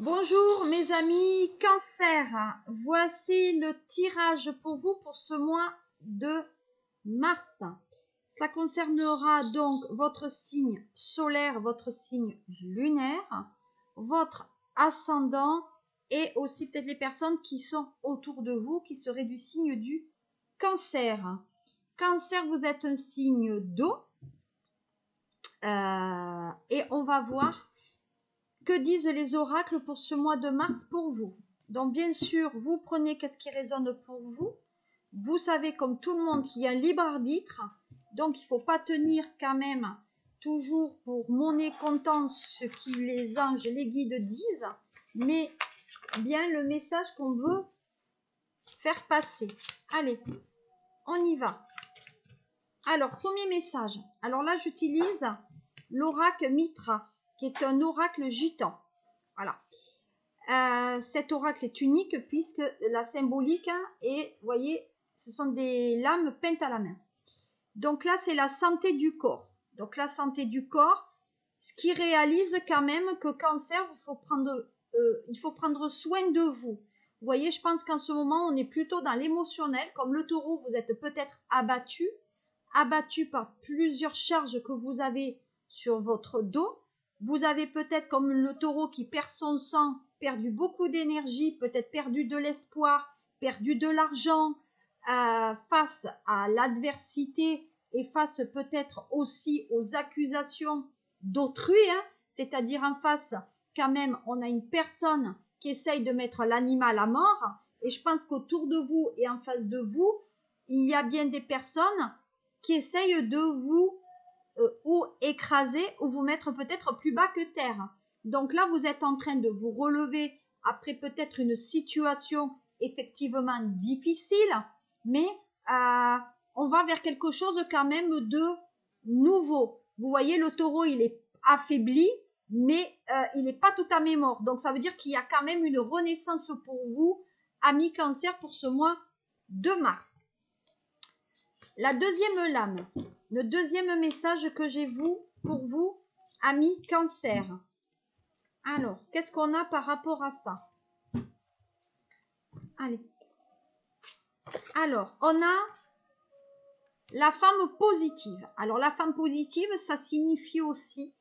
Bonjour mes amis Cancer, voici le tirage pour vous pour ce mois de mars. Ça concernera donc votre signe solaire, votre signe lunaire, votre ascendant et aussi peut-être les personnes qui sont autour de vous qui seraient du signe du Cancer. Cancer, vous êtes un signe d'eau et on va voir que disent les oracles pour ce mois de mars pour vous. Donc bien sûr, vous prenez qu'est-ce qui résonne pour vous. Vous savez comme tout le monde qu'il y a un libre arbitre. Donc il ne faut pas tenir quand même toujours pour monnaie comptante ce que les anges, les guides disent, mais bien le message qu'on veut faire passer. Allez, on y va. Alors, premier message. Alors là, j'utilise l'oracle Mitra, qui est un oracle gitan. Voilà. Cet oracle est unique puisque la symbolique est, vous voyez, ce sont des lames peintes à la main. Donc là, c'est la santé du corps. Donc la santé du corps, ce qui réalise quand même que Cancer, il faut prendre soin de vous. Vous voyez, je pense qu'en ce moment, on est plutôt dans l'émotionnel. Comme le taureau, vous êtes peut-être abattu par plusieurs charges que vous avez sur votre dos. Vous avez peut-être, comme le taureau qui perd son sang, perdu beaucoup d'énergie, peut-être perdu de l'espoir, perdu de l'argent face à l'adversité et face peut-être aussi aux accusations d'autrui. Hein, c'est-à-dire en face, quand même, on a une personne qui essaye de mettre l'animal à mort. Et je pense qu'autour de vous et en face de vous, il y a bien des personnes qui essayent de vous ou écraser ou vous mettre peut-être plus bas que terre. Donc là, vous êtes en train de vous relever après peut-être une situation effectivement difficile, mais on va vers quelque chose quand même de nouveau. Vous voyez, le taureau, il est affaibli, mais il n'est pas tout à fait mort. Donc ça veut dire qu'il y a quand même une renaissance pour vous, amis Cancer, pour ce mois de mars. La deuxième lame. Le deuxième message que j'ai pour vous, amis Cancer. Alors, qu'est-ce qu'on a par rapport à ça? Allez. Alors, on a la femme positive. Alors, la femme positive, ça signifie aussi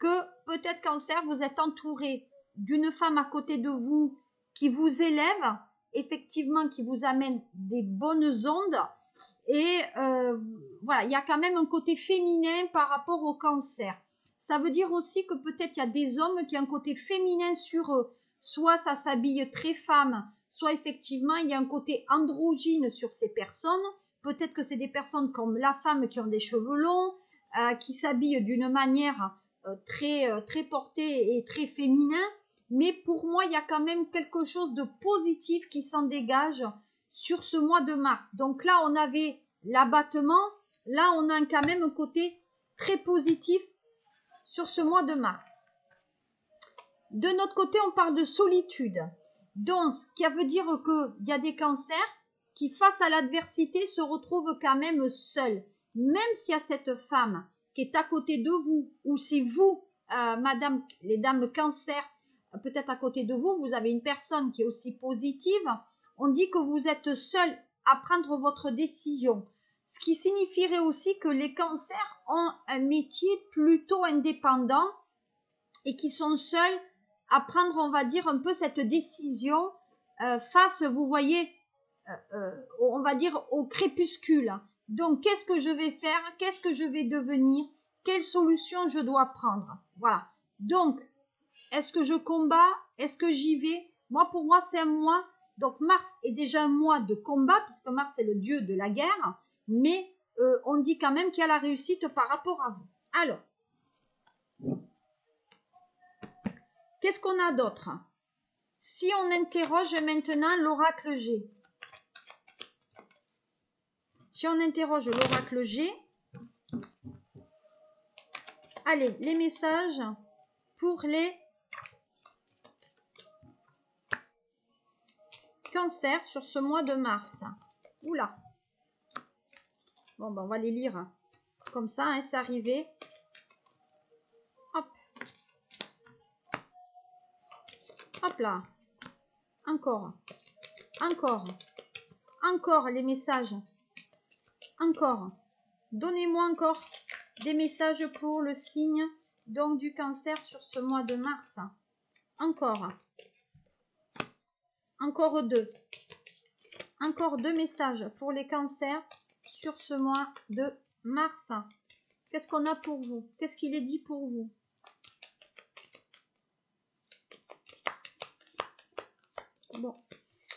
que peut-être Cancer, vous êtes entouré d'une femme à côté de vous qui vous élève, effectivement, qui vous amène des bonnes ondes. Et voilà, il y a quand même un côté féminin par rapport au Cancer. Ça veut dire aussi que peut-être il y a des hommes qui ont un côté féminin sur eux. Soit ça s'habille très femme, soit effectivement il y a un côté androgyne sur ces personnes. Peut-être que c'est des personnes comme la femme qui ont des cheveux longs, qui s'habillent d'une manière très portée et très féminin. Mais pour moi, il y a quand même quelque chose de positif qui s'en dégage sur ce mois de mars. Donc là, on avait l'abattement. Là, on a quand même un côté très positif sur ce mois de mars. De notre côté, on parle de solitude. Donc, ce qui veut dire qu'il y a des Cancers qui, face à l'adversité, se retrouvent quand même seuls. Même s'il y a cette femme qui est à côté de vous, ou si vous, madame, les dames Cancer, peut-être à côté de vous, vous avez une personne qui est aussi positive. On dit que vous êtes seul à prendre votre décision. Ce qui signifierait aussi que les Cancers ont un métier plutôt indépendant et qui sont seuls à prendre, on va dire, un peu cette décision face, vous voyez, on va dire, au crépuscule. Donc, qu'est-ce que je vais faire? Qu'est-ce que je vais devenir? Quelle solution je dois prendre? Voilà. Donc, est-ce que je combats? Est-ce que j'y vais? Moi, pour moi, c'est un mois. Donc, Mars est déjà un mois de combat, puisque Mars est le dieu de la guerre, mais on dit quand même qu'il y a la réussite par rapport à vous. Alors, qu'est-ce qu'on a d'autre? Si on interroge maintenant l'oracle Gé. Si on interroge l'oracle Gé, allez, les messages pour les Cancer sur ce mois de mars. Oula. Bon, ben, on va les lire comme ça, hein, c'est arrivé. Hop. Hop. là. Encore. Encore. Encore les messages. Encore. Donnez-moi encore des messages pour le signe donc du Cancer sur ce mois de mars. Encore. Encore deux. Encore deux messages pour les Cancers sur ce mois de mars. Qu'est-ce qu'on a pour vous? Qu'est-ce qu'il est dit pour vous? Bon,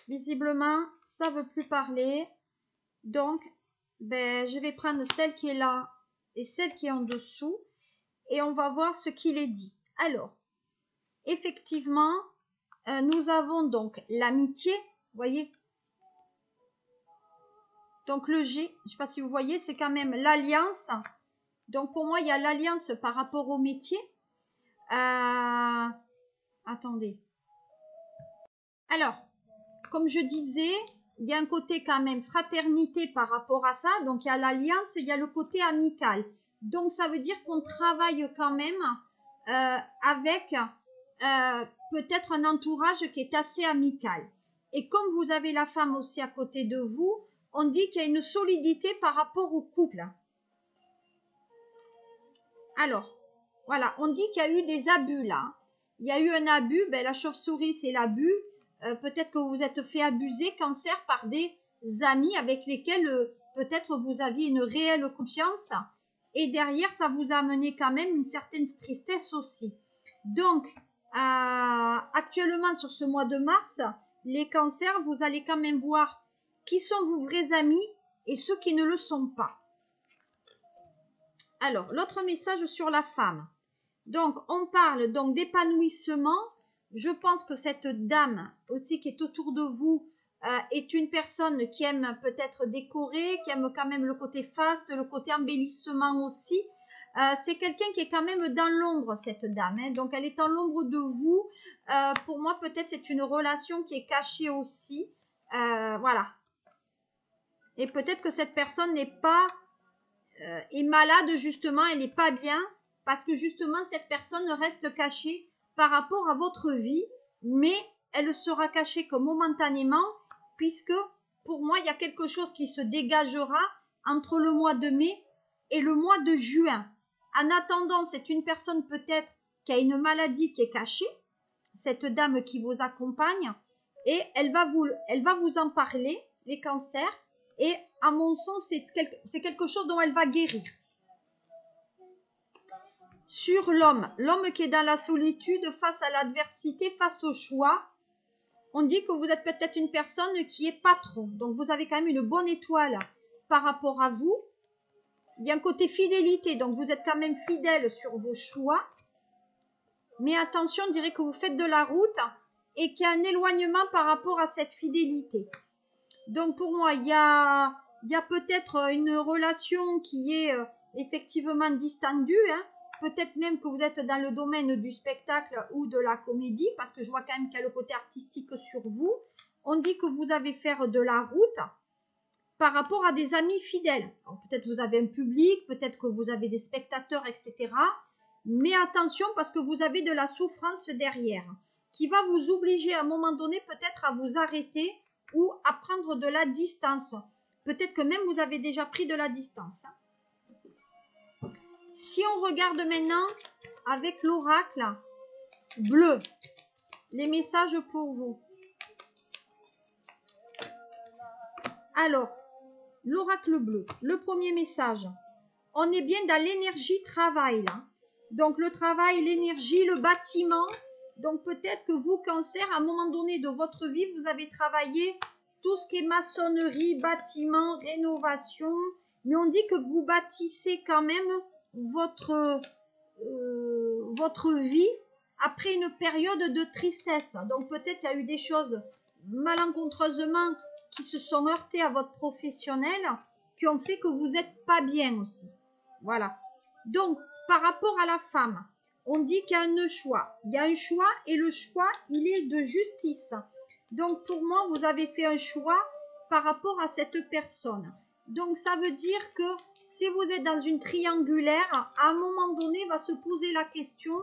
visiblement, ça ne veut plus parler. Donc, ben, je vais prendre celle qui est là et celle qui est en dessous. Et on va voir ce qu'il est dit. Alors, effectivement, nous avons donc l'amitié. Vous voyez? Donc, le G, je ne sais pas si vous voyez, c'est quand même l'alliance. Donc, pour moi, il y a l'alliance par rapport au métier. Attendez. Alors, comme je disais, il y a un côté quand même fraternité par rapport à ça. Donc, il y a l'alliance, il y a le côté amical. Donc, ça veut dire qu'on travaille quand même avec peut-être un entourage qui est assez amical. Et comme vous avez la femme aussi à côté de vous, on dit qu'il y a une solidité par rapport au couple. Alors, voilà, on dit qu'il y a eu des abus là. Il y a eu un abus, ben, la chauve-souris c'est l'abus. Peut-être que vous vous êtes fait abuser, Cancer, par des amis avec lesquels peut-être vous aviez une réelle confiance. Et derrière, ça vous a amené quand même une certaine tristesse aussi. Donc, actuellement, sur ce mois de mars, les Cancers, vous allez quand même voir qui sont vos vrais amis et ceux qui ne le sont pas. Alors, l'autre message sur la femme. Donc, on parle donc d'épanouissement. Je pense que cette dame aussi qui est autour de vous est une personne qui aime peut-être décorer, qui aime quand même le côté faste, le côté embellissement aussi. C'est quelqu'un qui est quand même dans l'ombre, cette dame. Hein. Donc, elle est dans l'ombre de vous. Pour moi, peut-être c'est une relation qui est cachée aussi. Voilà. Et peut-être que cette personne n'est pas... est malade justement, elle n'est pas bien parce que justement cette personne reste cachée par rapport à votre vie, mais elle sera cachée que momentanément puisque pour moi il y a quelque chose qui se dégagera entre le mois de mai et le mois de juin. En attendant, c'est une personne peut-être qui a une maladie qui est cachée, cette dame qui vous accompagne, et elle va vous en parler, les Cancers. Et à mon sens, c'est quelque chose dont elle va guérir. Sur l'homme, l'homme qui est dans la solitude face à l'adversité, face au choix, on dit que vous êtes peut-être une personne qui est patron. Donc, vous avez quand même une bonne étoile par rapport à vous. Il y a un côté fidélité, donc vous êtes quand même fidèle sur vos choix. Mais attention, on dirait que vous faites de la route et qu'il y a un éloignement par rapport à cette fidélité. Donc, pour moi, il y a peut-être une relation qui est effectivement distendue. Hein. Peut-être même que vous êtes dans le domaine du spectacle ou de la comédie, parce que je vois quand même qu'il y a le côté artistique sur vous. On dit que vous avez faire de la route par rapport à des amis fidèles. Peut-être vous avez un public, peut-être que vous avez des spectateurs, etc. Mais attention, parce que vous avez de la souffrance derrière, qui va vous obliger à un moment donné peut-être à vous arrêter ou à prendre de la distance. Peut-être que même vous avez déjà pris de la distance. Si on regarde maintenant avec l'oracle bleu, les messages pour vous. Alors, l'oracle bleu, le premier message. On est bien dans l'énergie travail, là. Donc, le travail, l'énergie, le bâtiment... Donc, peut-être que vous, Cancer, à un moment donné de votre vie, vous avez travaillé tout ce qui est maçonnerie, bâtiment, rénovation. Mais on dit que vous bâtissez quand même votre vie après une période de tristesse. Donc, peut-être il y a eu des choses malencontreusement qui se sont heurtées à votre professionnel, qui ont fait que vous n'êtes pas bien aussi. Voilà. Donc, par rapport à la femme, on dit qu'il y a un choix. Il y a un choix et le choix, il est de justice. Donc, pour moi, vous avez fait un choix par rapport à cette personne. Donc, ça veut dire que si vous êtes dans une triangulaire, à un moment donné, va se poser la question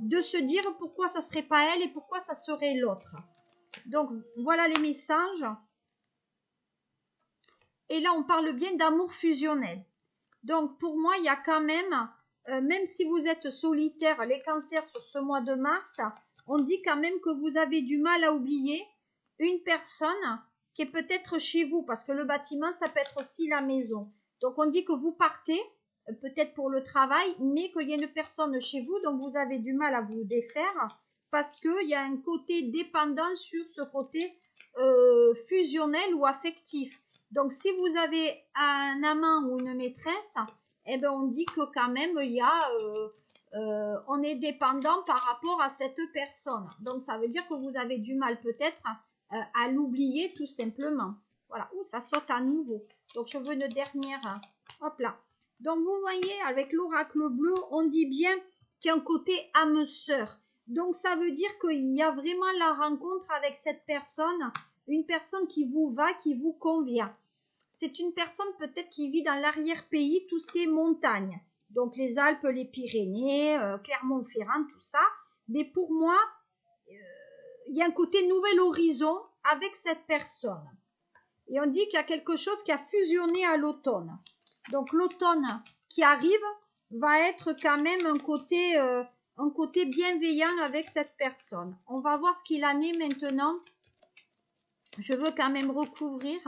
de se dire pourquoi ça serait pas elle et pourquoi ça serait l'autre. Donc voilà les messages. Et là on parle bien d'amour fusionnel. Donc pour moi il y a quand même, même si vous êtes solitaire, les cancers sur ce mois de mars, on dit quand même que vous avez du mal à oublier une personne qui est peut-être chez vous, parce que le bâtiment ça peut être aussi la maison. Donc on dit que vous partez, peut-être pour le travail, mais qu'il y a une personne chez vous dont vous avez du mal à vous défaire parce qu'il y a un côté dépendant sur ce côté fusionnel ou affectif. Donc, si vous avez un amant ou une maîtresse, eh ben, on dit que quand même, il y a, on est dépendant par rapport à cette personne. Donc, ça veut dire que vous avez du mal peut-être à l'oublier tout simplement. Voilà, ouh, ça saute à nouveau. Donc, je veux une dernière, hop là. Donc, vous voyez, avec l'oracle bleu, on dit bien qu'il y a un côté âme sœur. Donc, ça veut dire qu'il y a vraiment la rencontre avec cette personne, une personne qui vous va, qui vous convient. C'est une personne peut-être qui vit dans l'arrière-pays, tous ces montagnes. Donc, les Alpes, les Pyrénées, Clermont-Ferrand, tout ça. Mais pour moi, il y a un côté nouvel horizon avec cette personne. Et on dit qu'il y a quelque chose qui a fusionné à l'automne. Donc, l'automne qui arrive va être quand même un côté bienveillant avec cette personne. On va voir ce qu'il en est maintenant. Je veux quand même recouvrir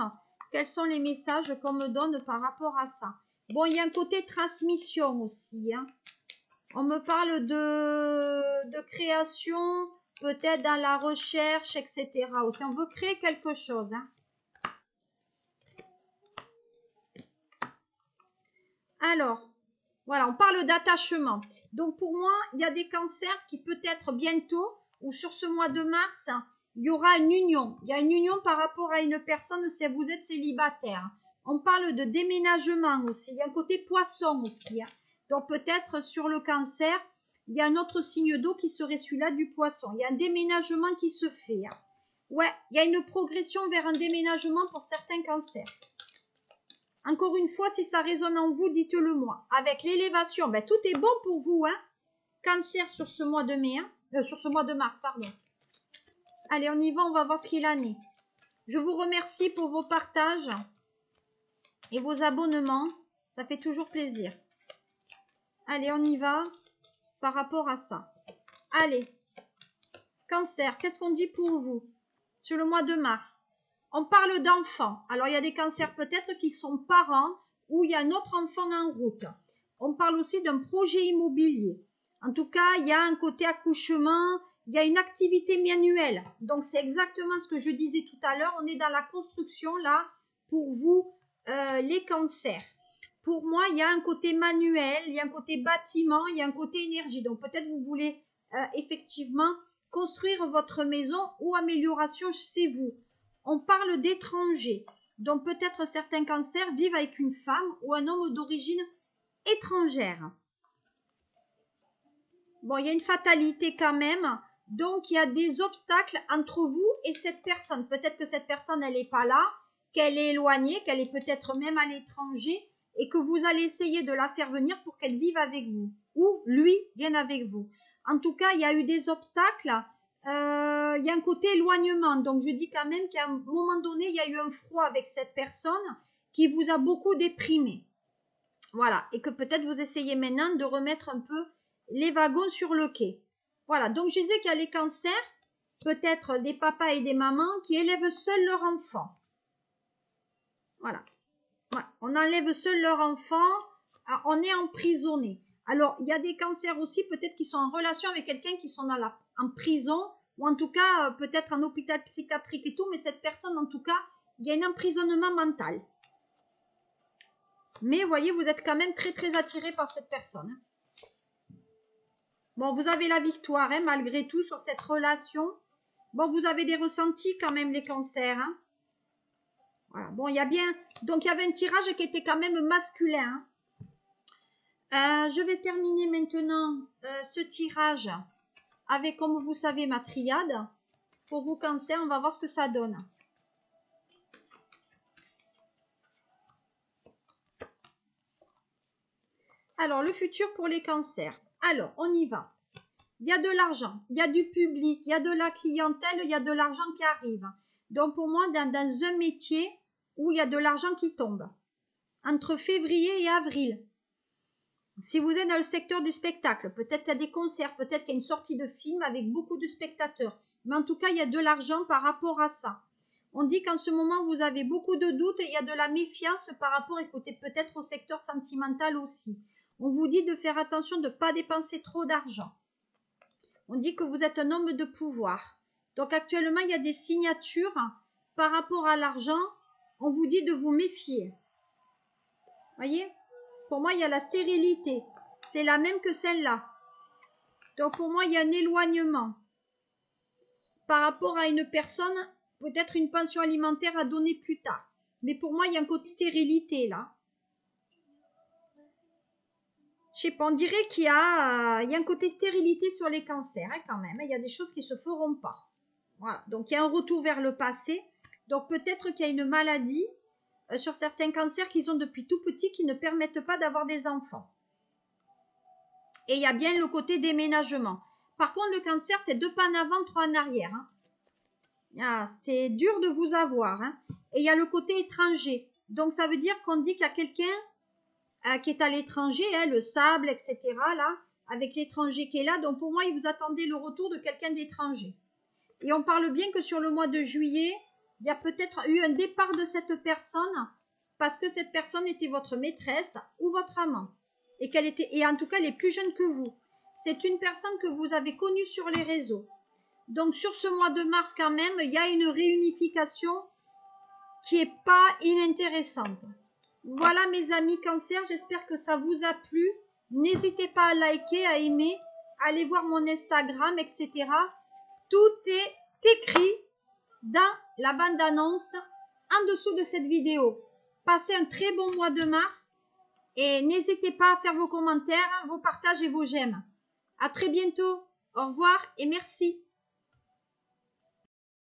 quels sont les messages qu'on me donne par rapport à ça. Bon, il y a un côté transmission aussi, hein. On me parle de création, peut-être dans la recherche, etc. Aussi, on veut créer quelque chose, hein. Alors, voilà, on parle d'attachement. Donc, pour moi, il y a des cancers qui peut-être bientôt, ou sur ce mois de mars, il y aura une union. Il y a une union par rapport à une personne si vous êtes célibataire. On parle de déménagement aussi. Il y a un côté poisson aussi, hein. Donc, peut-être sur le cancer, il y a un autre signe d'eau qui serait celui-là du poisson. Il y a un déménagement qui se fait, hein. Ouais, il y a une progression vers un déménagement pour certains cancers. Encore une fois, si ça résonne en vous, dites-le moi. Avec l'élévation, ben, tout est bon pour vous, hein. Cancer sur ce mois de mai, hein, sur ce mois de mars, pardon. Allez, on y va, on va voir ce qu'il en est. Je vous remercie pour vos partages et vos abonnements. Ça fait toujours plaisir. Allez, on y va par rapport à ça. Allez, cancer, qu'est-ce qu'on dit pour vous sur le mois de mars ? On parle d'enfants. Alors, il y a des cancers peut-être qui sont parents ou il y a un autre enfant en route. On parle aussi d'un projet immobilier. En tout cas, il y a un côté accouchement, il y a une activité manuelle. Donc, c'est exactement ce que je disais tout à l'heure. On est dans la construction, là, pour vous, les cancers. Pour moi, il y a un côté manuel, il y a un côté bâtiment, il y a un côté énergie. Donc, peut-être vous voulez effectivement construire votre maison ou amélioration chez vous. On parle d'étrangers, donc peut-être certains cancers vivent avec une femme ou un homme d'origine étrangère. Bon, il y a une fatalité quand même, donc il y a des obstacles entre vous et cette personne. Peut-être que cette personne, elle n'est pas là, qu'elle est éloignée, qu'elle est peut-être même à l'étranger et que vous allez essayer de la faire venir pour qu'elle vive avec vous ou lui vienne avec vous. En tout cas, il y a eu des obstacles. Il y a un côté éloignement, donc je dis quand même qu'à un moment donné, il y a eu un froid avec cette personne qui vous a beaucoup déprimé. Voilà, et que peut-être vous essayez maintenant de remettre un peu les wagons sur le quai. Voilà, donc je disais qu'il y a les cancers, peut-être des papas et des mamans qui élèvent seuls leur enfant. Voilà, ouais, on enlève seul leur enfant, on est emprisonné. Alors, il y a des cancers aussi, peut-être qui sont en relation avec quelqu'un qui sont dans en prison, ou en tout cas, peut-être en hôpital psychiatrique et tout, mais cette personne, en tout cas, il y a un emprisonnement mental. Mais, vous voyez, vous êtes quand même très, très attiré par cette personne. Bon, vous avez la victoire, hein, malgré tout, sur cette relation. Bon, vous avez des ressentis quand même, les cancers, hein. Voilà, bon, il y a bien... Donc, il y avait un tirage qui était quand même masculin, hein. Je vais terminer maintenant ce tirage avec, comme vous savez, ma triade. Pour vous, cancers, on va voir ce que ça donne. Alors, le futur pour les cancers. Alors, on y va. il y a de l'argent, il y a du public, il y a de la clientèle, il y a de l'argent qui arrive. Donc pour moi, dans un métier où il y a de l'argent qui tombe, entre février et avril, si vous êtes dans le secteur du spectacle, peut-être qu'il y a des concerts, peut-être qu'il y a une sortie de film avec beaucoup de spectateurs, mais en tout cas, il y a de l'argent par rapport à ça. On dit qu'en ce moment, vous avez beaucoup de doutes et il y a de la méfiance par rapport, écoutez, peut-être au secteur sentimental aussi. On vous dit de faire attention de ne pas dépenser trop d'argent. On dit que vous êtes un homme de pouvoir. Donc actuellement, il y a des signatures par rapport à l'argent. On vous dit de vous méfier. Voyez ? Pour moi, il y a la stérilité. C'est la même que celle-là. Donc pour moi, il y a un éloignement par rapport à une personne, peut-être une pension alimentaire à donner plus tard. Mais pour moi, il y a un côté stérilité là. Je sais pas, on dirait qu'il y a, un côté stérilité sur les cancers hein, quand même. Il y a des choses qui ne se feront pas. Voilà, donc il y a un retour vers le passé. Donc peut-être qu'il y a une maladie sur certains cancers qu'ils ont depuis tout petit qui ne permettent pas d'avoir des enfants. Et il y a bien le côté déménagement. Par contre, le cancer, c'est 2 pas en avant, 3 en arrière. Hein. Ah, c'est dur de vous avoir. Hein. Et il y a le côté étranger. Donc ça veut dire qu'on dit qu'il y a quelqu'un qui est à l'étranger, hein, le sable, etc. là, avec l'étranger qui est là. Donc pour moi, il vous attendait le retour de quelqu'un d'étranger. Et on parle bien que sur le mois de juillet, il y a peut-être eu un départ de cette personne parce que cette personne était votre maîtresse ou votre amant. Et qu'elle était, et en tout cas, elle est plus jeune que vous. C'est une personne que vous avez connue sur les réseaux. Donc sur ce mois de mars quand même, il y a une réunification qui n'est pas inintéressante. Voilà mes amis Cancer, j'espère que ça vous a plu. N'hésitez pas à liker, à aimer, allez voir mon Instagram, etc. Tout est écrit dans la bande-annonce en dessous de cette vidéo. Passez un très bon mois de mars et n'hésitez pas à faire vos commentaires, vos partages et vos j'aime. À très bientôt, au revoir et merci.